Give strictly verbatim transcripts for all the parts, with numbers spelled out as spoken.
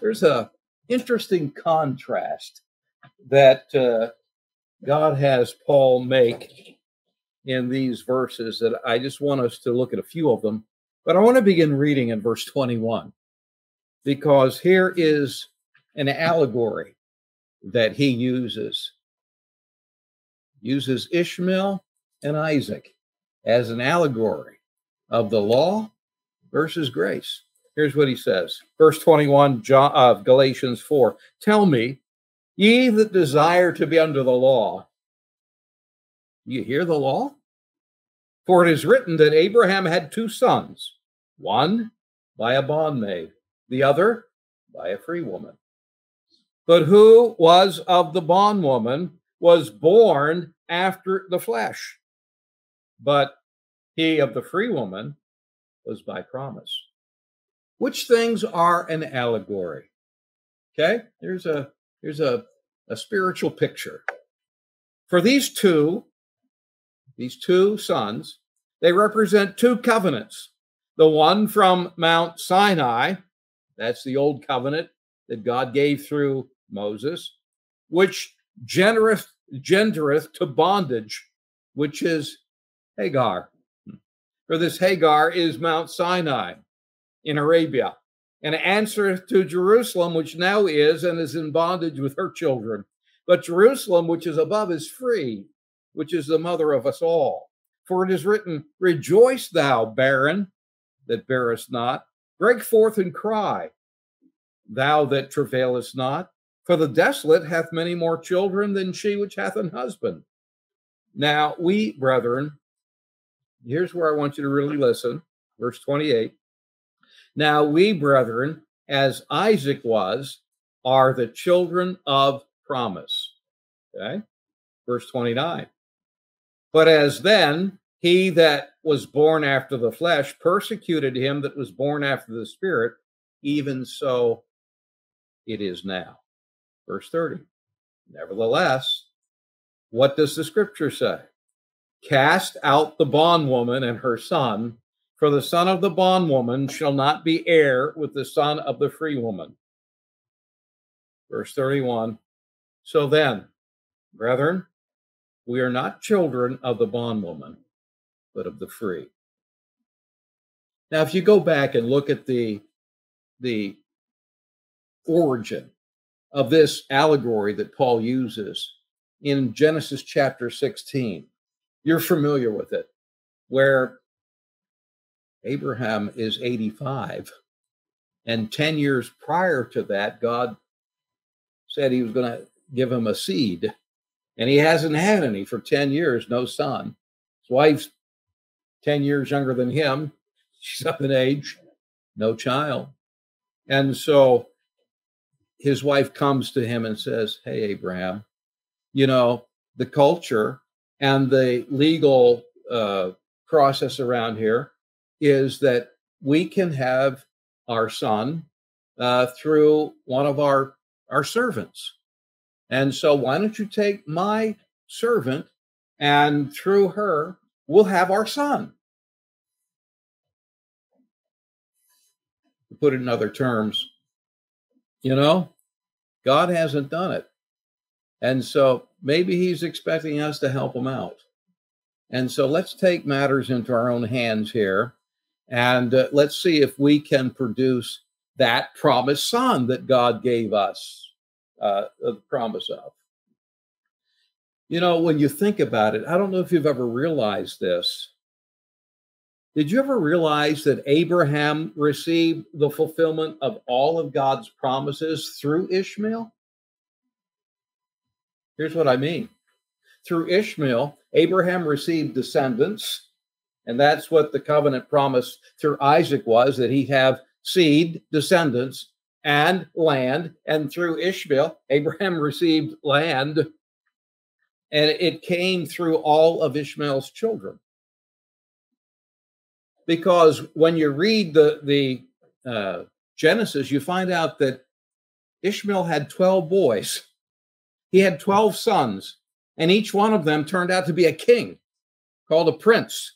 there's a interesting contrast that uh, God has Paul make in these verses that I just want us to look at a few of them. But I want to begin reading in verse twenty-one, because here is an allegory that he uses. Uses Ishmael and Isaac as an allegory of the law versus grace. Here's what he says. Verse twenty-one of Galatians four. Tell me, ye that desire to be under the law. You hear the law? For it is written that Abraham had two sons, one by a bondmaid, the other by a free woman. But who was of the bondwoman was born after the flesh, but he of the free woman was by promise. Which things are an allegory? Okay, there's a there's a, a spiritual picture. For these two, these two sons, they represent two covenants. The one from Mount Sinai, that's the old covenant that God gave through Moses, which gendereth, gendereth to bondage, which is Hagar. For this Hagar is Mount Sinai in Arabia, and answereth to Jerusalem, which now is and is in bondage with her children. But Jerusalem, which is above, is free, which is the mother of us all. For it is written, rejoice thou, barren, that bearest not. Break forth and cry, thou that travailest not. For the desolate hath many more children than she which hath an husband. Now we, brethren, here's where I want you to really listen. Verse twenty-eight. Now we, brethren, as Isaac was, are the children of promise. Okay? Verse twenty-nine. But as then he that was born after the flesh persecuted him that was born after the spirit, even so it is now. Verse thirty. Nevertheless, what does the scripture say? Cast out the bondwoman and her son, for the son of the bondwoman shall not be heir with the son of the free woman. Verse thirty-one. So then, brethren, we are not children of the bondwoman, but of the free. Now, if you go back and look at the, the origin of this allegory that Paul uses in Genesis chapter sixteen, you're familiar with it, where Abraham is eighty-five, and ten years prior to that, God said he was going to give him a seed, and he hasn't had any for ten years, no son. His wife's ten years younger than him. She's up in age, no child. And so his wife comes to him and says, hey, Abraham, you know, the culture and the legal uh, process around here is that we can have our son uh, through one of our, our servants. And so why don't you take my servant, and through her, we'll have our son. To put it in other terms, you know, God hasn't done it. And so maybe he's expecting us to help him out. And so let's take matters into our own hands here. And uh, let's see if we can produce that promised son that God gave us, uh, the promise of. You know, when you think about it, I don't know if you've ever realized this. Did you ever realize that Abraham received the fulfillment of all of God's promises through Ishmael? Here's what I mean. Through Ishmael, Abraham received descendants, and that's what the covenant promise through Isaac was, that he'd have seed, descendants, and land. And through Ishmael, Abraham received land, and it came through all of Ishmael's children. Because when you read the, the uh, Genesis, you find out that Ishmael had twelve boys. He had twelve sons, and each one of them turned out to be a king, called a prince.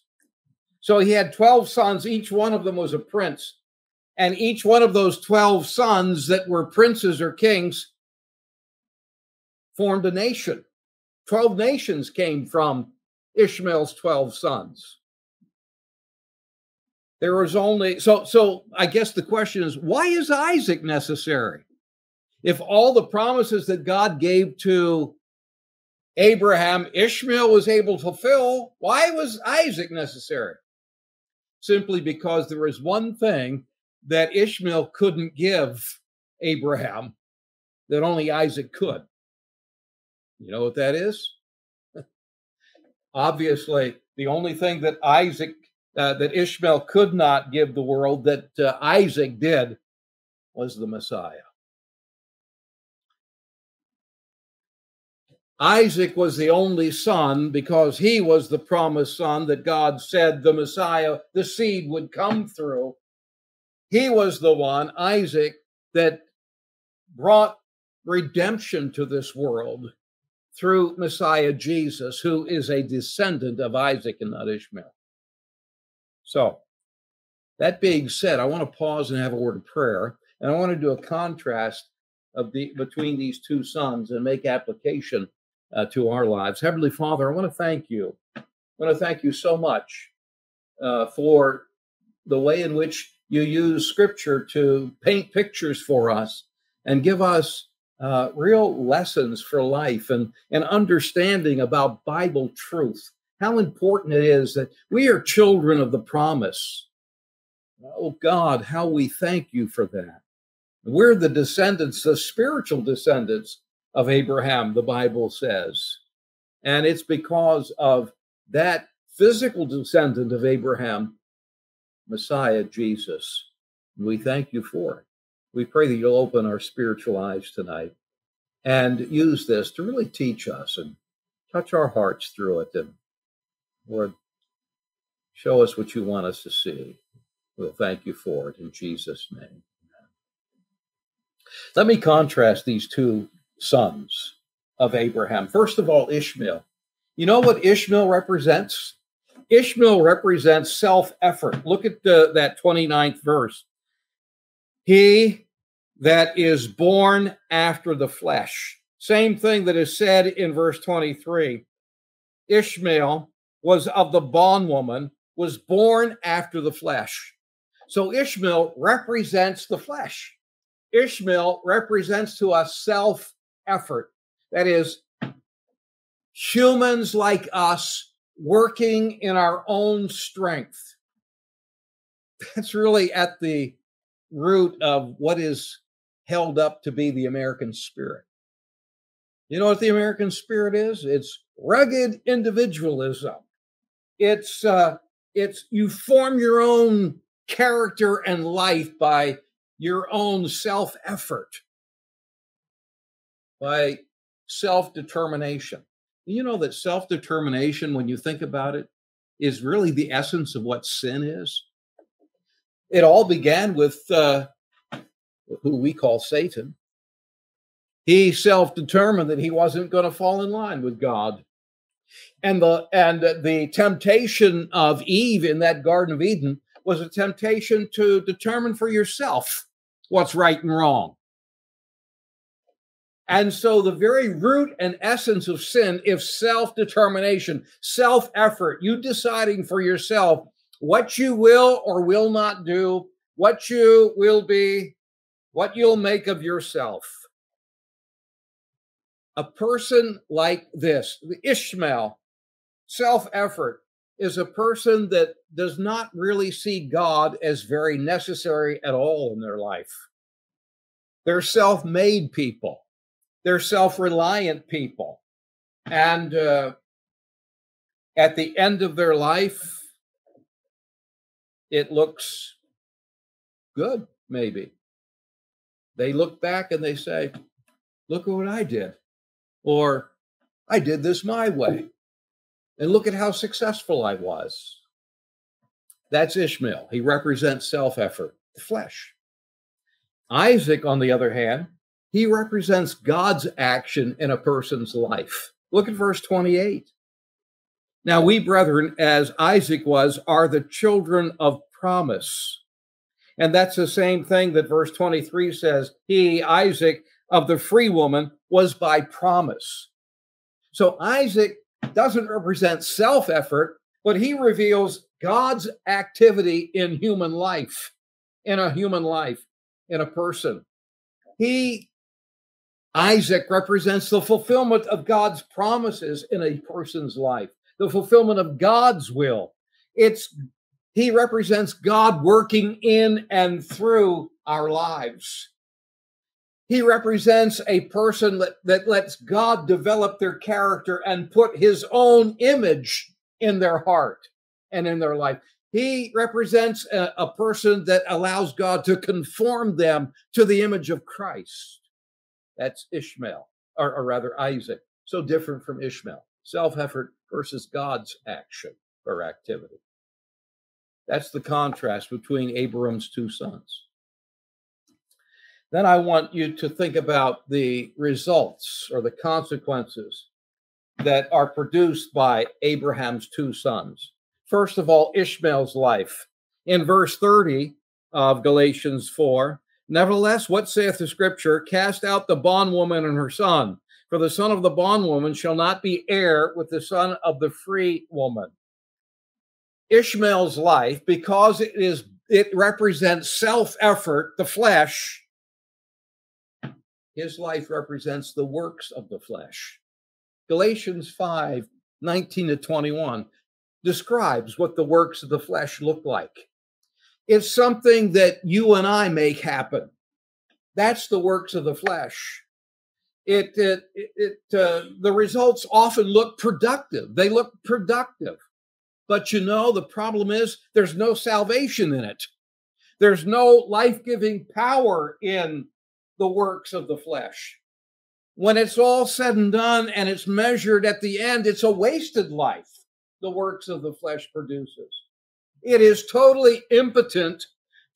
So he had twelve sons. Each one of them was a prince. And each one of those twelve sons that were princes or kings formed a nation. Twelve nations came from Ishmael's twelve sons. There was only, so, so I guess the question is, why is Isaac necessary? If all the promises that God gave to Abraham, Ishmael was able to fulfill, why was Isaac necessary? Simply because there was one thing that Ishmael couldn't give Abraham that only Isaac could. You know what that is? Obviously, the only thing that Isaac, uh, that Ishmael could not give the world that uh, Isaac did was the Messiah. Isaac was the only son because he was the promised son that God said the Messiah, the seed would come through. He was the one, Isaac, that brought redemption to this world through Messiah Jesus, who is a descendant of Isaac and not Ishmael. So, that being said, I want to pause and have a word of prayer, and I want to do a contrast of the, between these two sons and make application Uh, to our lives. Heavenly Father, I want to thank you. I want to thank you so much uh, for the way in which you use Scripture to paint pictures for us and give us uh, real lessons for life and, and understanding about Bible truth. How important it is that we are children of the promise. Oh God, how we thank you for that. We're the descendants, the spiritual descendants of Abraham, the Bible says. And it's because of that physical descendant of Abraham, Messiah Jesus. We thank you for it. We pray that you'll open our spiritual eyes tonight and use this to really teach us and touch our hearts through it. And Lord, show us what you want us to see. We'll thank you for it in Jesus' name. Amen. Let me contrast these two sons of Abraham. First of all, Ishmael. You know what Ishmael represents? Ishmael represents self-effort. Look at the, that twenty-ninth verse. He that is born after the flesh. Same thing that is said in verse twenty-three. Ishmael was of the bondwoman, was born after the flesh. So Ishmael represents the flesh. Ishmael represents to us self-effort. Effort. That is, humans like us working in our own strength. That's really at the root of what is held up to be the American spirit. You know what the American spirit is? It's rugged individualism. It's, uh, it's you form your own character and life by your own self-effort, by self-determination. You know that self-determination, when you think about it, is really the essence of what sin is. It all began with uh, who we call Satan. He self-determined that he wasn't going to fall in line with God. And the, and the temptation of Eve in that Garden of Eden was a temptation to determine for yourself what's right and wrong. And so the very root and essence of sin is self-determination, self-effort, you deciding for yourself what you will or will not do, what you will be, what you'll make of yourself. A person like this, Ishmael, self-effort, is a person that does not really see God as very necessary at all in their life. They're self-made people. They're self-reliant people. And uh, at the end of their life, it looks good, maybe. They look back and they say, look at what I did. Or, I did this my way. And look at how successful I was. That's Ishmael. He represents self-effort, the flesh. Isaac, on the other hand, he represents God's action in a person's life. Look at verse twenty-eight. Now we, brethren, as Isaac was, are the children of promise. And that's the same thing that verse twenty-three says, he, Isaac, of the free woman, was by promise. So Isaac doesn't represent self-effort, but he reveals God's activity in human life, in a human life, in a person. He, Isaac, represents the fulfillment of God's promises in a person's life, the fulfillment of God's will. It's He represents God working in and through our lives. He represents a person that, that lets God develop their character and put his own image in their heart and in their life. He represents a, a person that allows God to conform them to the image of Christ. That's Ishmael, or, or rather Isaac. So different from Ishmael. Self-effort versus God's action or activity. That's the contrast between Abram's two sons. Then I want you to think about the results or the consequences that are produced by Abraham's two sons. First of all, Ishmael's life. In verse thirty of Galatians four, nevertheless, what saith the scripture? Cast out the bondwoman and her son, for the son of the bondwoman shall not be heir with the son of the free woman. Ishmael's life, because it is it represents self-effort, the flesh, his life represents the works of the flesh. Galatians five, nineteen to twenty-one describes what the works of the flesh look like. It's something that you and I make happen. That's the works of the flesh. It, it, it, it uh, the results often look productive. They look productive. But you know, the problem is there's no salvation in it. There's no life-giving power in the works of the flesh. When it's all said and done and it's measured at the end, it's a wasted life the works of the flesh produces. It is totally impotent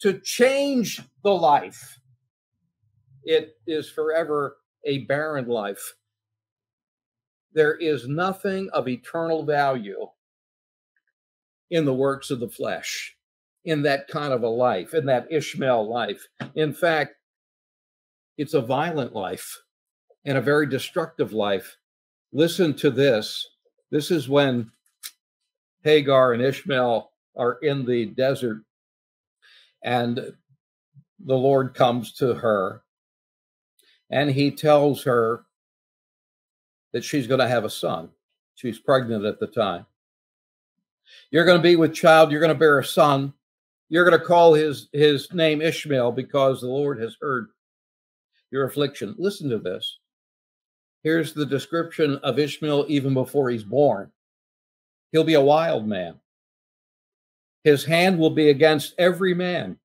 to change the life. It is forever a barren life. There is nothing of eternal value in the works of the flesh, in that kind of a life, in that Ishmael life. In fact, it's a violent life and a very destructive life. Listen to this. This is when Hagar and Ishmael are in the desert and the Lord comes to her and he tells her that she's going to have a son. She's pregnant at the time. You're going to be with child. You're going to bear a son. You're going to call his, his name Ishmael because the Lord has heard your affliction. Listen to this. Here's the description of Ishmael even before he's born. He'll be a wild man. His hand will be against every man,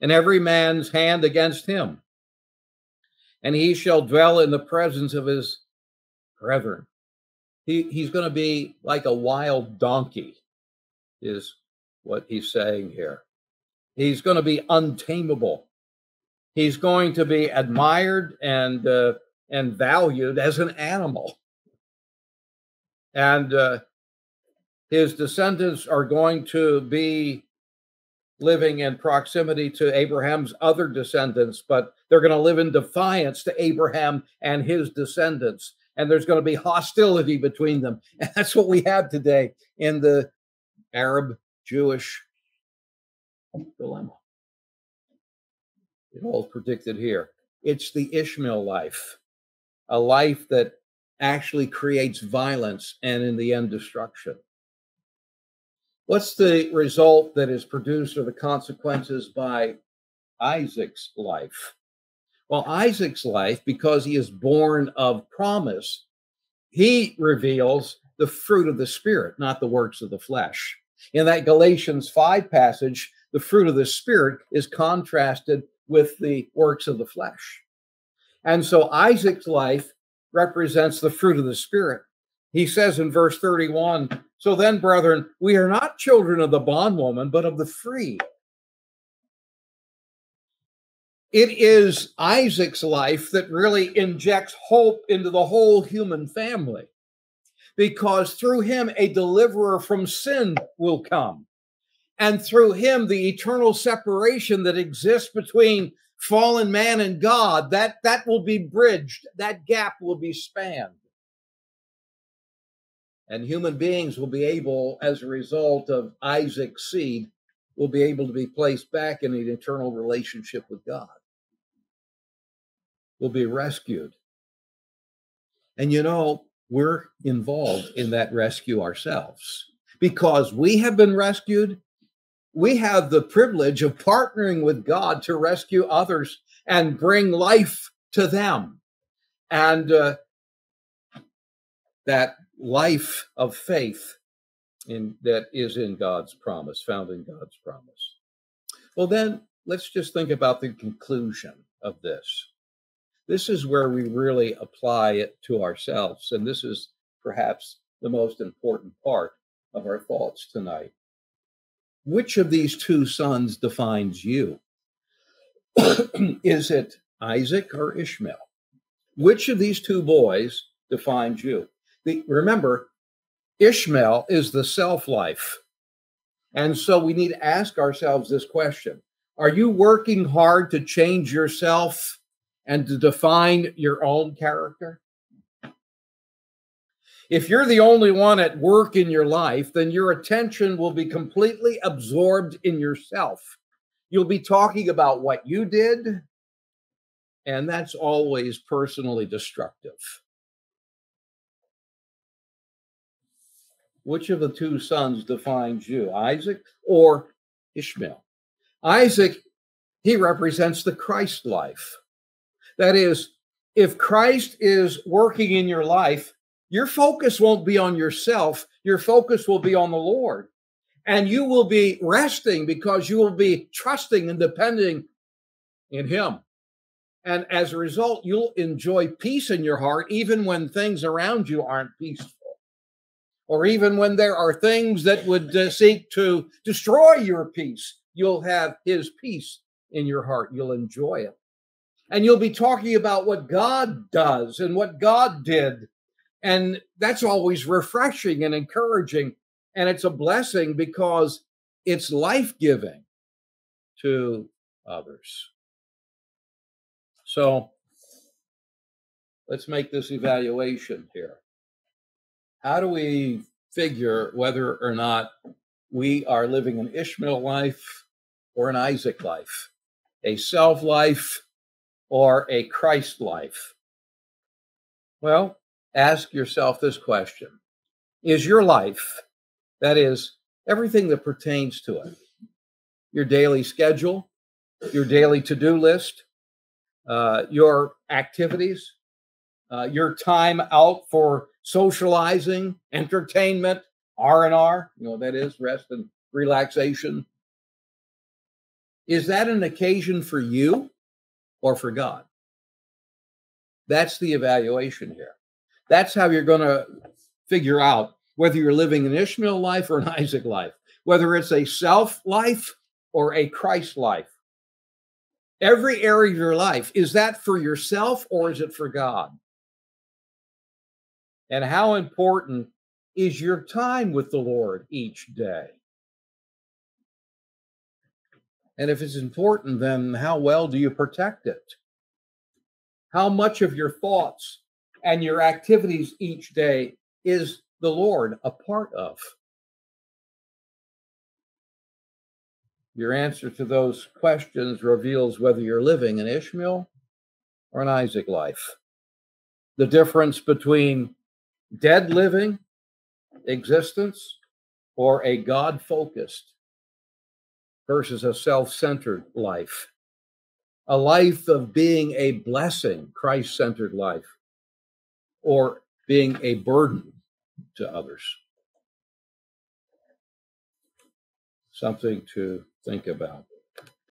and every man's hand against him. And he shall dwell in the presence of his brethren. He, he's going to be like a wild donkey, is what he's saying here. He's going to be untamable. He's going to be admired and uh, and valued as an animal. And uh, his descendants are going to be living in proximity to Abraham's other descendants, but they're going to live in defiance to Abraham and his descendants. And there's going to be hostility between them. And that's what we have today in the Arab-Jewish dilemma. It all predicted here. It's the Ishmael life, a life that actually creates violence and in the end destruction. What's the result that is produced or the consequences by Isaac's life? Well, Isaac's life, because he is born of promise, he reveals the fruit of the Spirit, not the works of the flesh. In that Galatians five passage, the fruit of the Spirit is contrasted with the works of the flesh. And so Isaac's life represents the fruit of the Spirit. He says in verse thirty-one, so then, brethren, we are not children of the bondwoman, but of the free. It is Isaac's life that really injects hope into the whole human family, because through him, a deliverer from sin will come. and through him, the eternal separation that exists between fallen man and God, that, that will be bridged. That gap will be spanned. And human beings will be able, as a result of Isaac's seed, will be able to be placed back in an eternal relationship with God. Will be rescued. And you know, we're involved in that rescue ourselves. Because we have been rescued, we have the privilege of partnering with God to rescue others and bring life to them. And uh, that life of faith in, that is in God's promise, found in God's promise. Well, then, let's just think about the conclusion of this. This is where we really apply it to ourselves. And this is perhaps the most important part of our thoughts tonight. Which of these two sons defines you? Is it Isaac or Ishmael? Which of these two boys defines you? The, remember, Ishmael is the self-life. And so we need to ask ourselves this question. Are you working hard to change yourself and to define your own character? If you're the only one at work in your life, then your attention will be completely absorbed in yourself. You'll be talking about what you did, and that's always personally destructive. Which of the two sons defines you, Isaac or Ishmael? Isaac, he represents the Christ life. That is, if Christ is working in your life, your focus won't be on yourself. Your focus will be on the Lord. And you will be resting because you will be trusting and depending in him. And as a result, you'll enjoy peace in your heart, even when things around you aren't peaceful. Or even when there are things that would uh, seek to destroy your peace, you'll have his peace in your heart. You'll enjoy it. And you'll be talking about what God does and what God did. And that's always refreshing and encouraging. And it's a blessing because it's life-giving to others. So let's make this evaluation here. How do we figure whether or not we are living an Ishmael life or an Isaac life, a self-life or a Christ life? Well, ask yourself this question. Is your life, that is, everything that pertains to it, your daily schedule, your daily to-do list, uh, your activities, uh, your time out for socializing, entertainment, R and R, you know what that is, rest and relaxation, is that an occasion for you or for God? That's the evaluation here. That's how you're going to figure out whether you're living an Ishmael life or an Isaac life, whether it's a self life or a Christ life. Every area of your life, is that for yourself or is it for God? And how important is your time with the Lord each day? And if it's important, then how well do you protect it? How much of your thoughts and your activities each day is the Lord a part of? Your answer to those questions reveals whether you're living an Ishmael or an Isaac life. The difference between dead living existence or a God-focused versus a self-centered life. A life of being a blessing, Christ-centered life, or being a burden to others. Something to think about.